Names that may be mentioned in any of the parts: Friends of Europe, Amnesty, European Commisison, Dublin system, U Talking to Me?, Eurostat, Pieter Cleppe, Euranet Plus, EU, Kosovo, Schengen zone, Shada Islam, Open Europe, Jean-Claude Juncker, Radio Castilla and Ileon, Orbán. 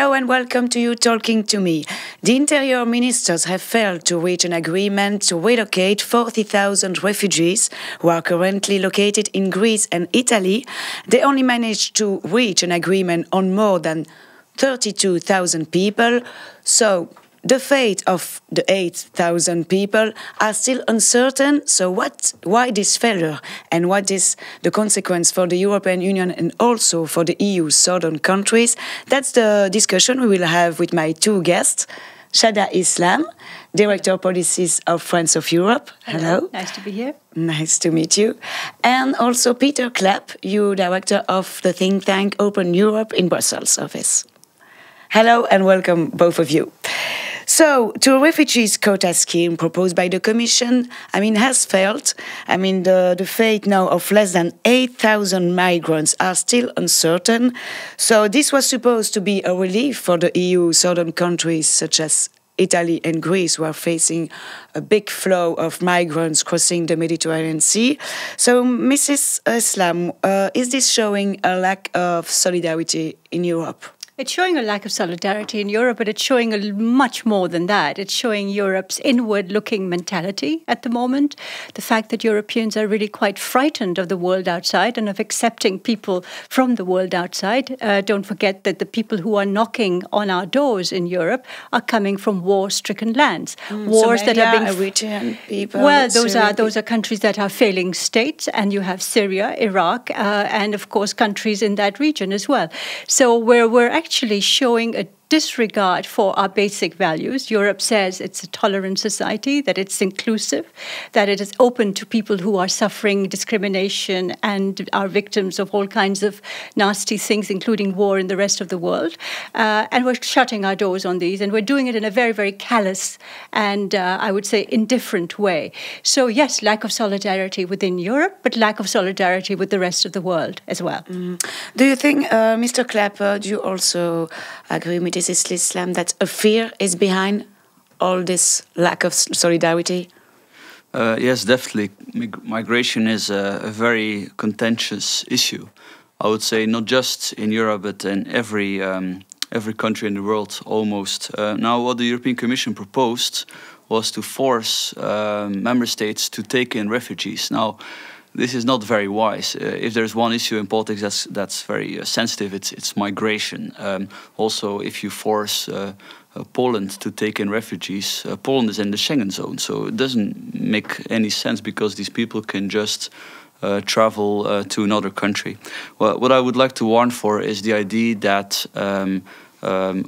Hello and welcome to You Talking to Me. The interior ministers have failed to reach an agreement to relocate 40,000 refugees who are currently located in Greece and Italy. They only managed to reach an agreement on more than 32,000 people, so the fate of the 8,000 people are still uncertain. So why this failure, and what is the consequence for the European Union and also for the EU southern countries? That's the discussion we will have with my two guests. Shada Islam, Director of Policies of Friends of Europe. Hello. Nice to be here. Nice to meet you. And also Pieter Cleppe, you Director of the think tank Open Europe in Brussels office. Hello and welcome, both of you. So, the refugees quota scheme proposed by the Commission, has failed. The fate now of less than 8,000 migrants are still uncertain. So, this was supposed to be a relief for the EU southern countries, such as Italy and Greece, who are facing a big flow of migrants crossing the Mediterranean Sea. So, Mrs. Islam, is this showing a lack of solidarity in Europe? It's showing a lack of solidarity in Europe, but it's showing much more than that. It's showing Europe's inward-looking mentality at the moment. The fact that Europeans are really quite frightened of the world outside and of accepting people from the world outside. Don't forget that the people who are knocking on our doors in Europe are coming from war-stricken lands, wars that are being Eritrean people. Well, those are countries that are failing states, and you have Syria, Iraq, and of course countries in that region as well. So we're actually showing a disregard for our basic values. Europe says it's a tolerant society, that it's inclusive, that it is open to people who are suffering discrimination and are victims of all kinds of nasty things, including war in the rest of the world. And we're shutting our doors on these, and we're doing it in a very, very callous and, I would say, indifferent way. So, yes, lack of solidarity within Europe, but lack of solidarity with the rest of the world as well. Mm. Do you think, Mr. Cleppe, do you also agree with Mrs. Islam, that a fear is behind all this lack of solidarity? Yes, definitely. Migration is a very contentious issue. I would say not just in Europe, but in every country in the world almost. Now, what the European Commission proposed was to force member states to take in refugees. Now, this is not very wise. If there's one issue in politics that's very sensitive, it's migration. Also, if you force Poland to take in refugees, Poland is in the Schengen zone, so it doesn't make any sense because these people can just travel to another country. Well, what I would like to warn for is the idea that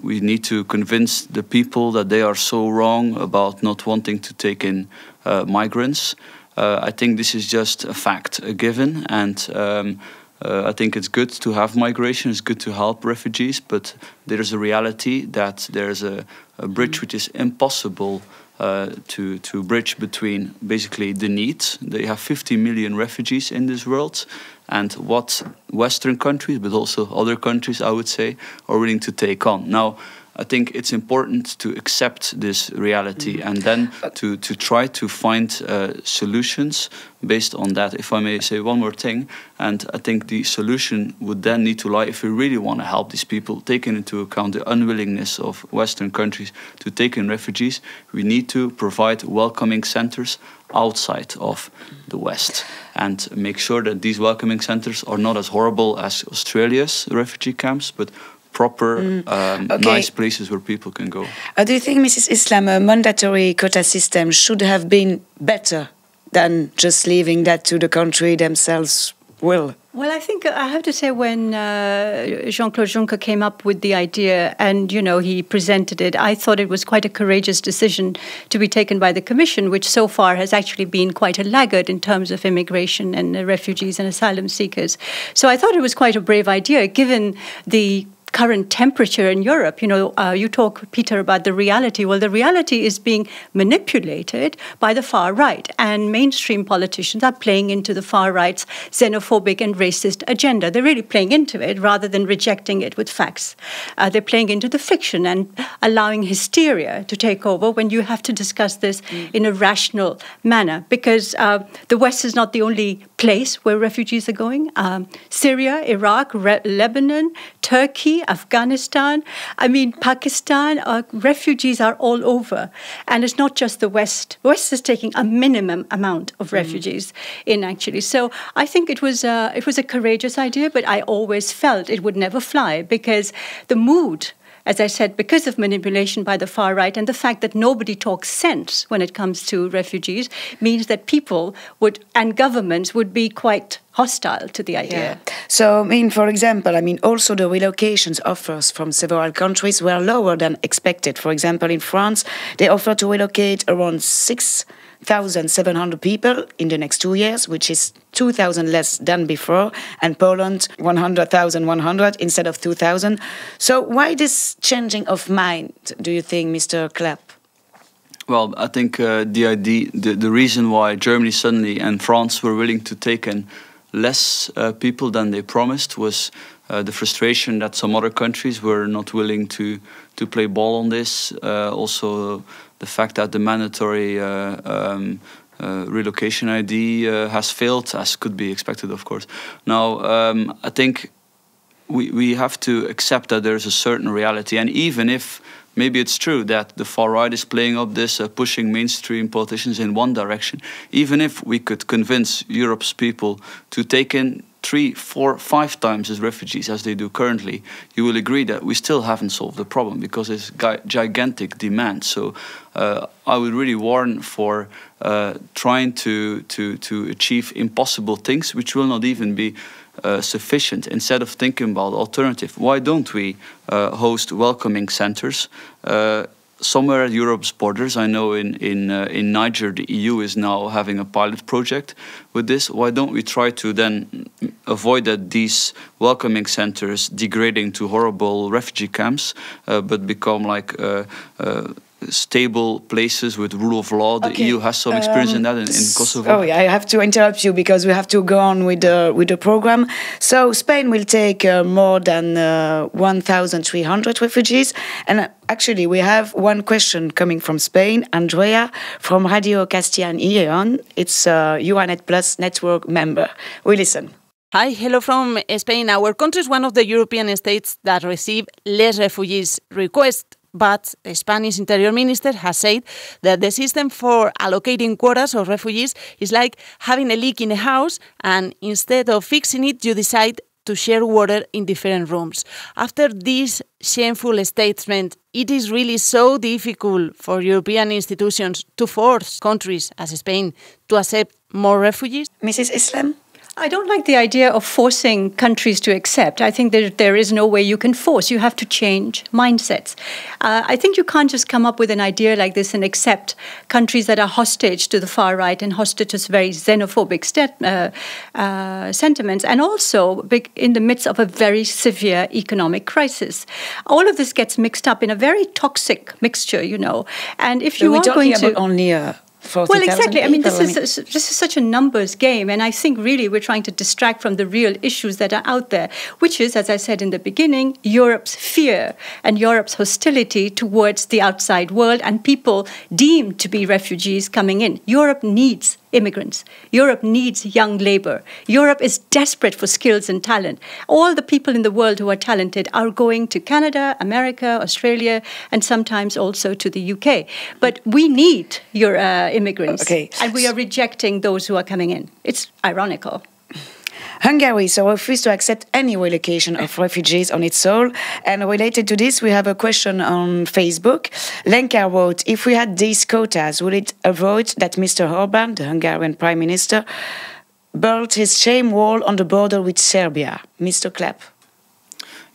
we need to convince the people that they are so wrong about not wanting to take in migrants. I think this is just a fact, a given, and I think it's good to have migration, it's good to help refugees, but there's a reality that there's a bridge which is impossible to bridge between basically the need. They have 50 million refugees in this world, and what Western countries, but also other countries, I would say, are willing to take on. Now, I think it's important to accept this reality and then to try to find solutions based on that. If I may say one more thing, and I think the solution would then need to lie, if we really want to help these people, taking into account the unwillingness of Western countries to take in refugees, we need to provide welcoming centers outside of the West and make sure that these welcoming centers are not as horrible as Australia's refugee camps, but proper, nice places where people can go. Do you think, Mrs. Islam, a mandatory quota system should have been better than just leaving that to the country themselves will? Well, I think I have to say when Jean-Claude Juncker came up with the idea and, he presented it, I thought it was quite a courageous decision to be taken by the Commission, which so far has actually been quite a laggard in terms of immigration and refugees and asylum seekers. So I thought it was quite a brave idea, given the current temperature in Europe. You talk, Peter, about the reality. Well, the reality is being manipulated by the far right, and mainstream politicians are playing into the far right's xenophobic and racist agenda. They're really playing into it rather than rejecting it with facts. They're playing into the fiction and allowing hysteria to take over when you have to discuss this in a rational manner, because the West is not the only place where refugees are going. Syria, Iraq, Lebanon, Turkey, Turkey, Afghanistan, I mean, Pakistan, refugees are all over. And it's not just the West. The West is taking a minimum amount of refugees in, actually. So I think it was a courageous idea, but I always felt it would never fly because the mood, as I said, because of manipulation by the far right and the fact that nobody talks sense when it comes to refugees means that people would and governments would be quite hostile to the idea. Yeah. So, I mean, for example, I mean, also the relocations offers from several countries were lower than expected. For example, in France, they offer to relocate around 6,700 people in the next 2 years, which is 2,000 less than before, and Poland 100,100 instead of 2,000. So why this changing of mind, do you think, Mr. Cleppe? Well, I think the reason why Germany suddenly and France were willing to take in less people than they promised was the frustration that some other countries were not willing to play ball on this. Also, the fact that the mandatory relocation ID has failed, as could be expected, of course. Now, I think we have to accept that there is a certain reality, and even if maybe it's true that the far right is playing up this, pushing mainstream politicians in one direction, even if we could convince Europe's people to take in 3, 4, 5 times as refugees as they do currently, you will agree that we still haven't solved the problem because it's gigantic demand. So I would really warn for trying to achieve impossible things which will not even be sufficient. Instead of thinking about alternative, why don't we host welcoming centers somewhere at Europe's borders? I know in Niger the EU is now having a pilot project with this. Why don't we try to then avoid that these welcoming centers degrading to horrible refugee camps, but become like stable places with rule of law? The EU has some experience in that in Kosovo. Sorry, I have to interrupt you because we have to go on with the program. So Spain will take more than 1,300 refugees. And actually, we have one question coming from Spain. Andrea from Radio Castilla and Ileon. It's a Euranet Plus network member. We listen. Hi, hello from Spain. Our country is one of the European states that receive less refugees requests. But the Spanish Interior Minister has said that the system for allocating quotas of refugees is like having a leak in a house, and instead of fixing it, you decide to share water in different rooms. After this shameful statement, it is really so difficult for European institutions to force countries as Spain to accept more refugees. Mrs. Islam? I don't like the idea of forcing countries to accept. I think that there is no way you can force. You have to change mindsets. I think you can't just come up with an idea like this and accept countries that are hostage to the far right and hostage to very xenophobic sentiments, and also in the midst of a very severe economic crisis. All of this gets mixed up in a very toxic mixture, you know. And if you are going to... only well, exactly. I mean, this is such a numbers game, and I think really we're trying to distract from the real issues that are out there, which is, as I said in the beginning, Europe's fear and Europe's hostility towards the outside world and people deemed to be refugees coming in. Europe needs immigrants. Europe needs young labor. Europe is desperate for skills and talent. All the people in the world who are talented are going to Canada, America, Australia, and sometimes also to the UK. But we need your immigrants, and we are rejecting those who are coming in. It's ironical. Hungary refuses to accept any relocation of refugees on its soil. And related to this, we have a question on Facebook. Lenka wrote, if we had these quotas, would it avoid that Mr. Orbán, the Hungarian Prime Minister, built his shame wall on the border with Serbia? Mr. Cleppe.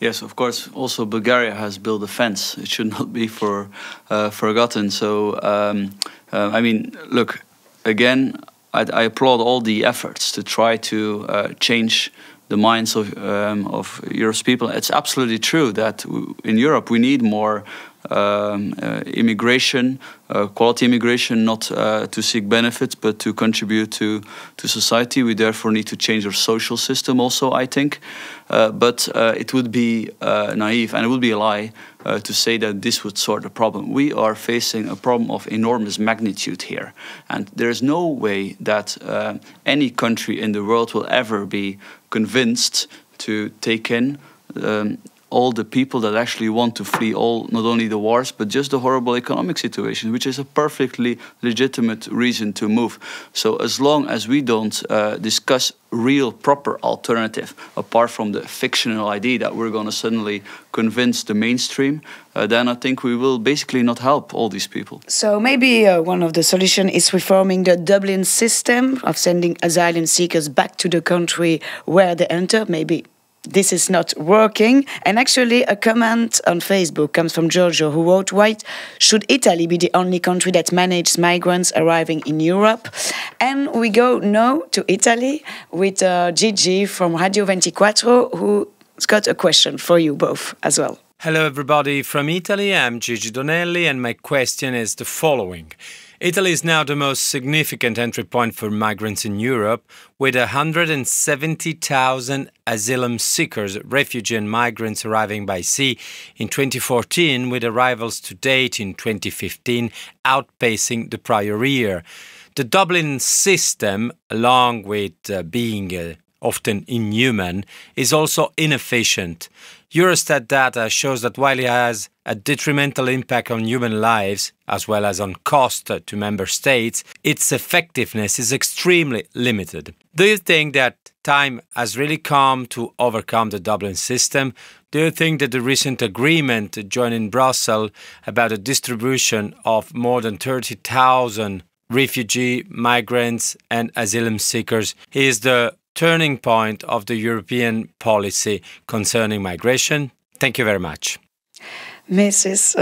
Yes, of course. Also, Bulgaria has built a fence. It should not be forgotten. So, I mean, look, again, I applaud all the efforts to try to change the minds of Europe's people. It's absolutely true that in Europe we need more immigration, quality immigration, not to seek benefits, but to contribute to society. We therefore need to change our social system also, I think. But it would be naive and it would be a lie to say that this would sort the problem. We are facing a problem of enormous magnitude here. And there is no way that any country in the world will ever be convinced to take in all the people that actually want to flee not only the wars, but just the horrible economic situation, which is a perfectly legitimate reason to move. So as long as we don't discuss real, proper alternative, apart from the fictional idea that we're going to suddenly convince the mainstream, then I think we will basically not help all these people. So maybe one of the solutions is reforming the Dublin system of sending asylum seekers back to the country where they enter, maybe. This is not working. And actually, a comment on Facebook comes from Giorgio, who wrote, "Why should Italy be the only country that manages migrants arriving in Europe?" And we go now to Italy with Gigi from Radio 24, who's got a question for you both as well. Hello, everybody from Italy. I'm Gigi Donelli, and my question is the following. Italy is now the most significant entry point for migrants in Europe, with 170,000 asylum seekers, refugees and migrants arriving by sea in 2014, with arrivals to date in 2015 outpacing the prior year. The Dublin system, along with being often inhuman, is also inefficient. Eurostat data shows that while it has a detrimental impact on human lives, as well as on cost to member states, its effectiveness is extremely limited. Do you think that time has really come to overcome the Dublin system? Do you think that the recent agreement joined in Brussels about the distribution of more than 30,000 refugee, migrants and asylum seekers is the turning point of the European policy concerning migration? Thank you very much. Mrs.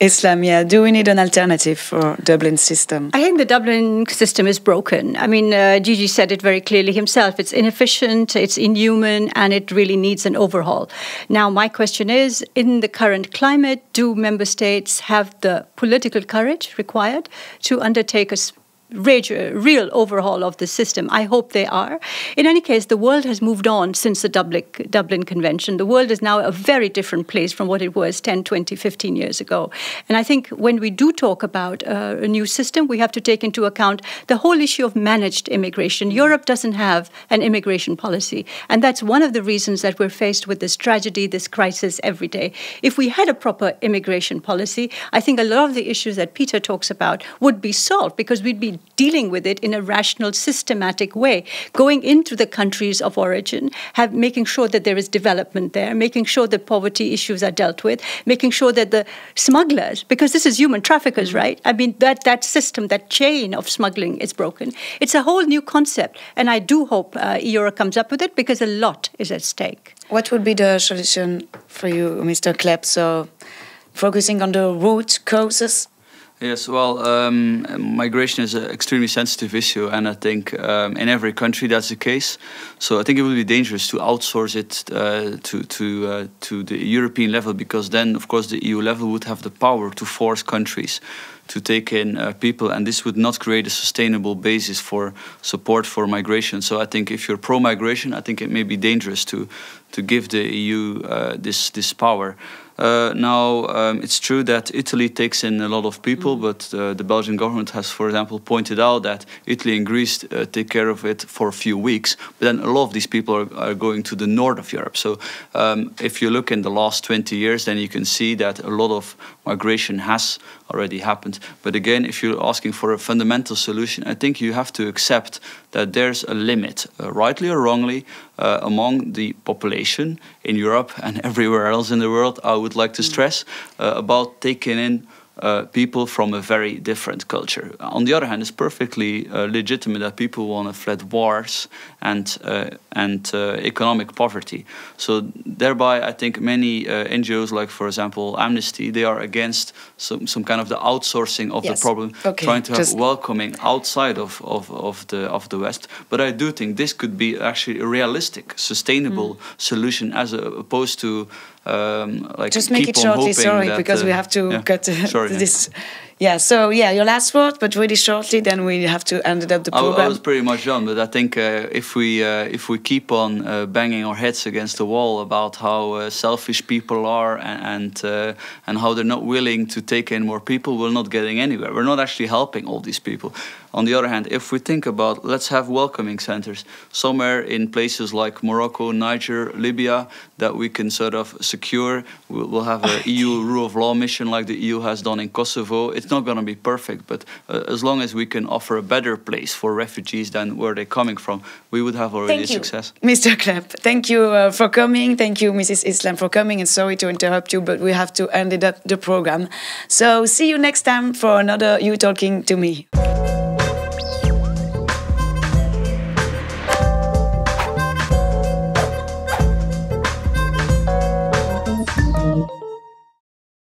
Islamia, do we need an alternative for Dublin system? I think the Dublin system is broken. I mean, Gigi said it very clearly himself. It's inefficient, it's inhuman, and it really needs an overhaul. Now, my question is, in the current climate, do member states have the political courage required to undertake a real overhaul of the system? I hope they are. In any case, the world has moved on since the Dublin Convention. The world is now a very different place from what it was 10, 20, 15 years ago. And I think when we do talk about a new system, we have to take into account the whole issue of managed immigration. Europe doesn't have an immigration policy. And that's one of the reasons that we're faced with this tragedy, this crisis every day. If we had a proper immigration policy, I think a lot of the issues that Peter talks about would be solved, because we'd be dealing with it in a rational, systematic way, going into the countries of origin, making sure that there is development there, making sure that poverty issues are dealt with, making sure that the smugglers, because this is human traffickers, right? I mean, that system, that chain of smuggling is broken. It's a whole new concept, and I do hope Euro comes up with it, because a lot is at stake. What would be the solution for you, Mr. Cleppe? So, focusing on the root causes? Yes, well, migration is an extremely sensitive issue, and I think in every country that's the case. So I think it would be dangerous to outsource it to the European level, because then, of course, the EU level would have the power to force countries to take in people, and this would not create a sustainable basis for support for migration. So I think if you're pro-migration, I think it may be dangerous to give the EU this power. Now, it's true that Italy takes in a lot of people, but the Belgian government has, for example, pointed out that Italy and Greece take care of it for a few weeks, but then a lot of these people are going to the north of Europe. So if you look in the last 20 years, then you can see that a lot of migration has already happened. But again, if you're asking for a fundamental solution, I think you have to accept that there's a limit, rightly or wrongly, among the population in Europe and everywhere else in the world, I would like to stress, about taking in people from a very different culture. On the other hand, it's perfectly legitimate that people want to flee wars and economic poverty. So thereby, I think many NGOs, like, for example, Amnesty, they are against some kind of the outsourcing of the problem, trying to have welcoming outside of the West. But I do think this could be actually a realistic, sustainable solution, as opposed to like just make it shortly, sorry, because we have to cut this. Yeah, so yeah, your last word, but really shortly, then we have to end up the program. I was pretty much done, but I think if we keep on banging our heads against the wall about how selfish people are and how they're not willing to take in more people, we're not getting anywhere. We're not actually helping all these people. On the other hand, if we think about, let's have welcoming centers somewhere in places like Morocco, Niger, Libya, that we can sort of secure. We'll have an EU rule of law mission like the EU has done in Kosovo. It's not going to be perfect, but as long as we can offer a better place for refugees than where they're coming from, we would have already a success. Mr. Cleppe, thank you for coming. Thank you, Mrs. Islam, for coming. And sorry to interrupt you, but we have to end the program. So see you next time for another You Talking to Me.